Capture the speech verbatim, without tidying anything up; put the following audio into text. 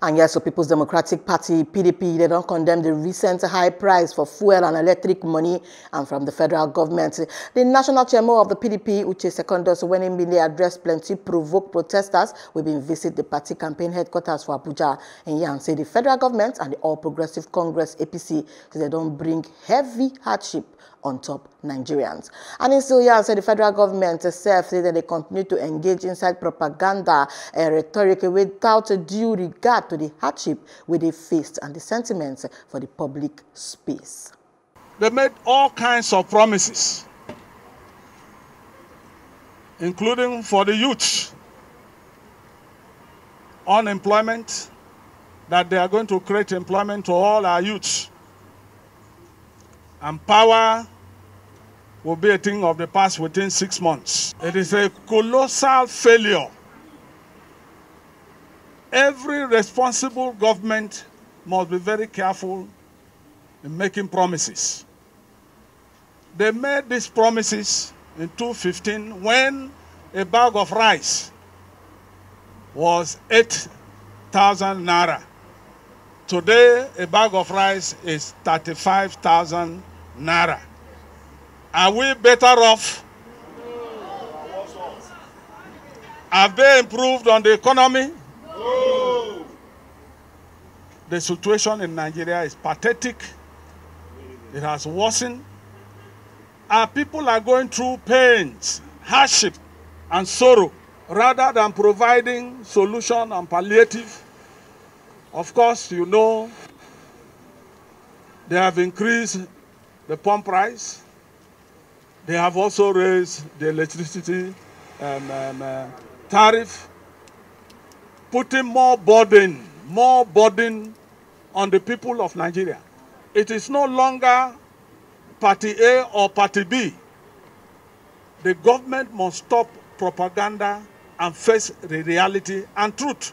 And yes, the People's Democratic Party, P D P, they don't condemn the recent high price for fuel and electric money and from the federal government. The national chairman of the P D P, Uche Secondus Owenembile, addressed plenty provoked protesters. We've been visit the party campaign headquarters for Abuja. And Yan say the federal government and the All-Progressive Congress, A P C, so they don't bring heavy hardship on top Nigerians. And in still Yan said the federal government itself said that they continue to engage inside propaganda and rhetoric without due regard to the hardship with the faced and the sentiments for the public space. They made all kinds of promises, including for the youth, unemployment, that they are going to create employment to all our youth, and power will be a thing of the past within six months. It is a colossal failure. Every responsible government must be very careful in making promises. They made these promises in two thousand fifteen when a bag of rice was eight thousand naira. Today, a bag of rice is thirty-five thousand naira. Are we better off? Have they improved on the economy? The situation in Nigeria is pathetic. It has worsened. Our people are going through pains, hardship, and sorrow, rather than providing solution and palliative. Of course, you know, they have increased the pump price. They have also raised the electricity um, um, uh, tariff, putting more burden, more burden on the people of Nigeria. It is no longer Party A or Party B. The government must stop propaganda and face the reality and truth.